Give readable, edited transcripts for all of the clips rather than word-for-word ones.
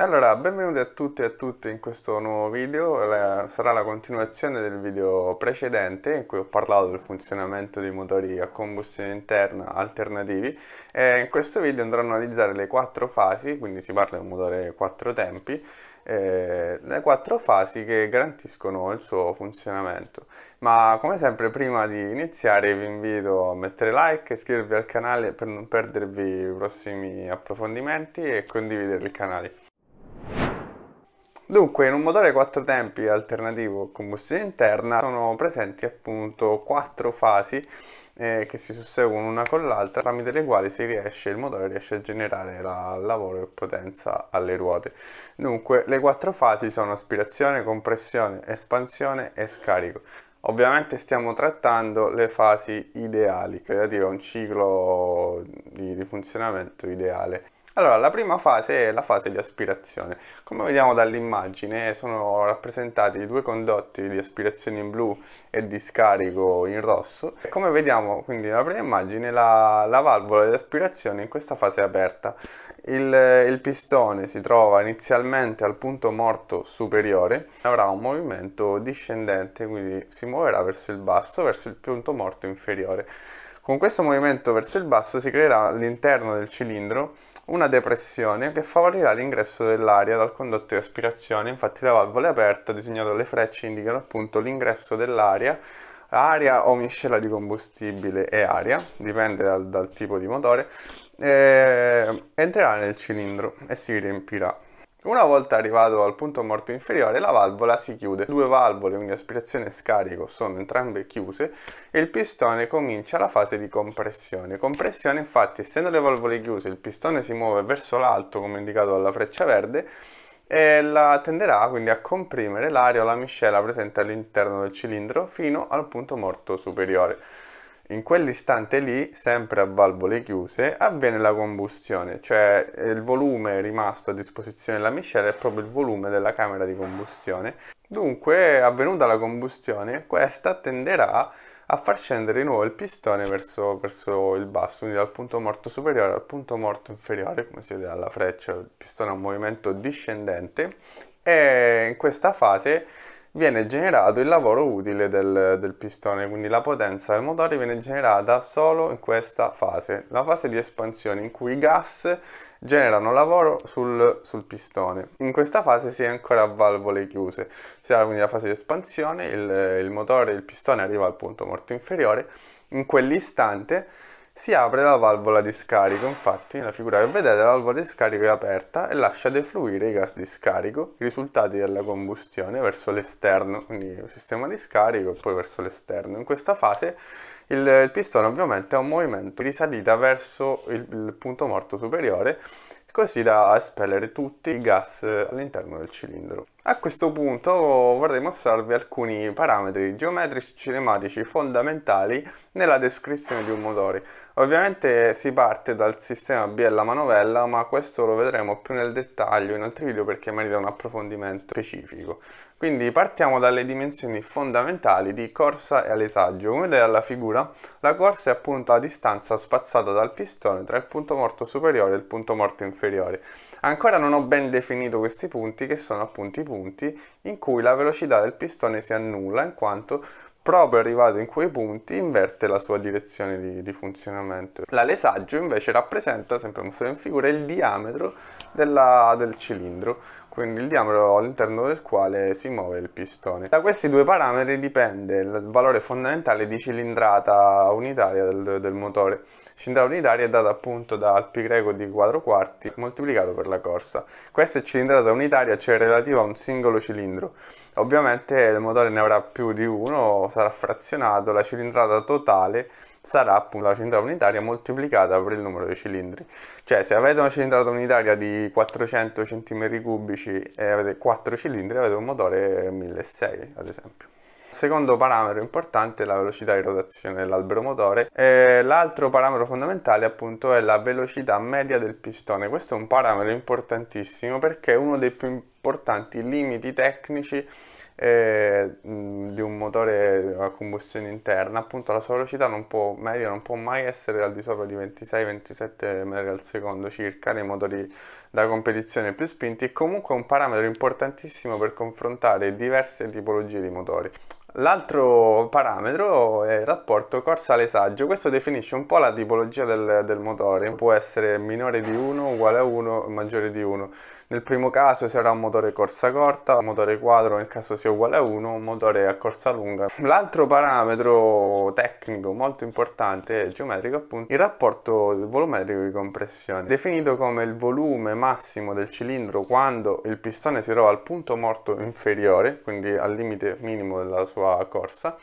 Allora, benvenuti a tutti e a tutte in questo nuovo video. Sarà la continuazione del video precedente in cui ho parlato del funzionamento dei motori a combustione interna alternativi, e in questo video andrò a analizzare le quattro fasi, quindi si parla di un motore 4 tempi, le quattro fasi che garantiscono il suo funzionamento. Ma come sempre, prima di iniziare vi invito a mettere like, iscrivervi al canale per non perdervi i prossimi approfondimenti e condividere il canale. Dunque, in un motore 4 tempi alternativo a combustione interna sono presenti appunto 4 fasi che si susseguono una con l'altra, tramite le quali il motore riesce a generare lavoro e potenza alle ruote. Dunque, le 4 fasi sono aspirazione, compressione, espansione e scarico. Ovviamente stiamo trattando le fasi ideali, relative a un ciclo di funzionamento ideale. Allora, la prima fase è la fase di aspirazione. Come vediamo dall'immagine, sono rappresentati 2 condotti di aspirazione in blu e di scarico in rosso. Come vediamo quindi nella prima immagine, la valvola di aspirazione in questa fase è aperta. Il pistone si trova inizialmente al punto morto superiore, avrà un movimento discendente, quindi si muoverà verso il basso, verso il punto morto inferiore. Con questo movimento verso il basso si creerà all'interno del cilindro una depressione che favorirà l'ingresso dell'aria dal condotto di aspirazione. Infatti la valvola è aperta, disegnata dalle frecce, indicano appunto l'ingresso dell'aria, aria o miscela di combustibile e aria, dipende dal tipo di motore, entrerà nel cilindro e si riempirà. Una volta arrivato al punto morto inferiore, la valvola si chiude. 2 valvole, quindi aspirazione e scarico, sono entrambe chiuse e il pistone comincia la fase di compressione. Compressione, infatti, essendo le valvole chiuse, il pistone si muove verso l'alto, come indicato dalla freccia verde, e la tenderà quindi a comprimere l'aria o la miscela presente all'interno del cilindro fino al punto morto superiore. In quell'istante lì, sempre a valvole chiuse, avviene la combustione, cioè il volume rimasto a disposizione della miscela è proprio il volume della camera di combustione. Dunque, avvenuta la combustione, questa tenderà a far scendere di nuovo il pistone verso il basso, quindi dal punto morto superiore al punto morto inferiore, come si vede dalla freccia, il pistone ha un movimento discendente, e in questa fase viene generato il lavoro utile del pistone, quindi la potenza del motore viene generata solo in questa fase, la fase di espansione in cui i gas generano lavoro sul pistone. In questa fase si è ancora a valvole chiuse, si ha quindi la fase di espansione, il pistone arriva al punto morto inferiore, in quell'istante si apre la valvola di scarico. Infatti nella figura che vedete la valvola di scarico è aperta e lascia defluire i gas di scarico, i risultati della combustione, verso l'esterno, quindi il sistema di scarico e poi verso l'esterno. In questa fase il pistone ovviamente ha un movimento di salita verso il punto morto superiore, così da espellere tutti i gas all'interno del cilindro. A questo punto vorrei mostrarvi alcuni parametri geometrici e cinematici fondamentali nella descrizione di un motore. Ovviamente si parte dal sistema biella manovella, ma questo lo vedremo più nel dettaglio in altri video perché merita un approfondimento specifico. Quindi partiamo dalle dimensioni fondamentali di corsa e alesaggio. Come vedete dalla figura, la corsa è appunto la distanza spazzata dal pistone tra il punto morto superiore e il punto morto inferiore. Ancora non ho ben definito questi punti, che sono appunto i punti in cui la velocità del pistone si annulla, in quanto proprio arrivato in quei punti inverte la sua direzione di funzionamento. L'alesaggio invece rappresenta, sempre mostrato in figura, il diametro del cilindro, quindi il diametro all'interno del quale si muove il pistone. Da questi 2 parametri dipende il valore fondamentale di cilindrata unitaria del motore. Cilindrata unitaria è data appunto dal pi greco di 4/4 moltiplicato per la corsa. Questa è cilindrata unitaria, cioè relativa a un singolo cilindro. Ovviamente il motore ne avrà più di uno, sarà frazionato, la cilindrata totale sarà appunto la cilindrata unitaria moltiplicata per il numero dei cilindri. Cioè, se avete una cilindrata unitaria di 400 cm3 e avete 4 cilindri, avete un motore 1600 ad esempio. Secondo parametro importante è la velocità di rotazione dell'albero motore. L'altro parametro fondamentale appunto è la velocità media del pistone. Questo è un parametro importantissimo perché è uno dei più importanti importanti limiti tecnici di un motore a combustione interna. Appunto la sua velocità media non può mai essere al di sopra di 26-27 metri al secondo circa nei motori da competizione più spinti, e comunque è un parametro importantissimo per confrontare diverse tipologie di motori. L'altro parametro è il rapporto corsa-lesaggio. Questo definisce un po' la tipologia del motore. Può essere minore di 1, uguale a 1, maggiore di 1. Nel primo caso sarà un motore corsa corta, un motore quadro nel caso sia uguale a 1, un motore a corsa lunga. L'altro parametro tecnico molto importante è geometrico, appunto, il rapporto volumetrico di compressione, definito come il volume massimo del cilindro quando il pistone si trova al punto morto inferiore, quindi al limite minimo della sua corsa,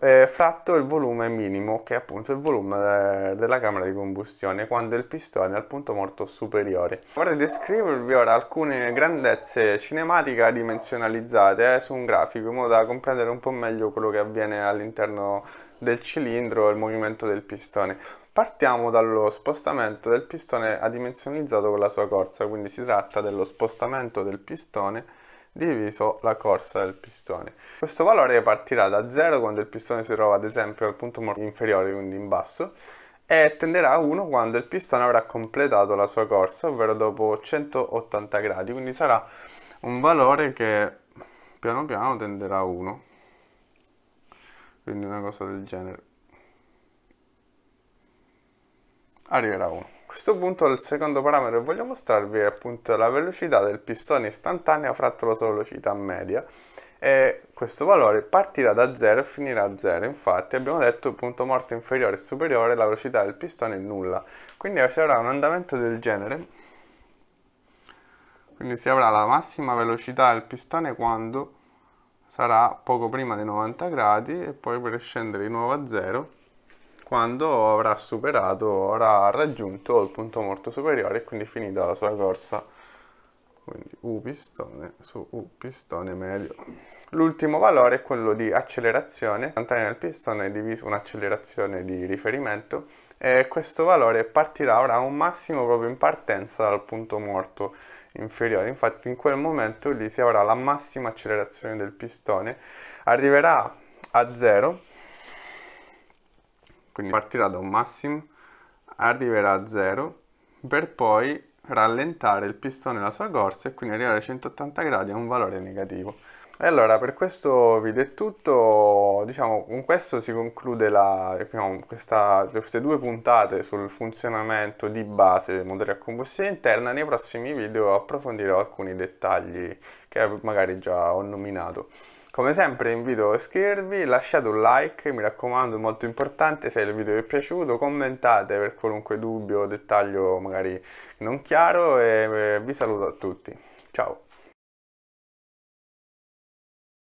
fratto il volume minimo, che è appunto il volume della camera di combustione quando il pistone è al punto morto superiore. Vorrei descrivervi ora alcune grandezze cinematiche dimensionalizzate su un grafico, in modo da comprendere un po' meglio quello che avviene all'interno del cilindro e il movimento del pistone. Partiamo dallo spostamento del pistone adimensionalizzato con la sua corsa, quindi si tratta dello spostamento del pistone diviso la corsa del pistone. Questo valore partirà da 0 quando il pistone si trova ad esempio al punto morto inferiore, quindi in basso, e tenderà a 1 quando il pistone avrà completato la sua corsa, ovvero dopo 180 gradi, quindi sarà un valore che piano piano tenderà a 1, quindi una cosa del genere. Arriverà a 1. A questo punto il secondo parametro che voglio mostrarvi è appunto la velocità del pistone istantanea fratto la sua velocità media, e questo valore partirà da 0 e finirà a 0. Infatti abbiamo detto punto morto inferiore e superiore, la velocità del pistone è nulla, quindi si avrà un andamento del genere, quindi si avrà la massima velocità del pistone quando sarà poco prima dei 90 gradi e poi per scendere di nuovo a 0 quando avrà superato, avrà raggiunto il punto morto superiore e quindi finita la sua corsa. Quindi U pistone su U pistone medio. L'ultimo valore è quello di accelerazione, istantanea del pistone diviso un'accelerazione di riferimento, e questo valore partirà, avrà un massimo proprio in partenza dal punto morto inferiore, infatti in quel momento lì si avrà la massima accelerazione del pistone, arriverà a 0, quindi partirà da un massimo, arriverà a 0 per poi rallentare il pistone e la sua corsa e quindi arrivare a 180 gradi a un valore negativo. E allora per questo video è tutto, diciamo con questo si conclude queste due puntate sul funzionamento di base del motore a combustione interna. Nei prossimi video approfondirò alcuni dettagli che magari già ho nominato. Come sempre invito a iscrivervi, lasciate un like, mi raccomando è molto importante, se il video vi è piaciuto commentate per qualunque dubbio o dettaglio magari non chiaro, e vi saluto a tutti, ciao!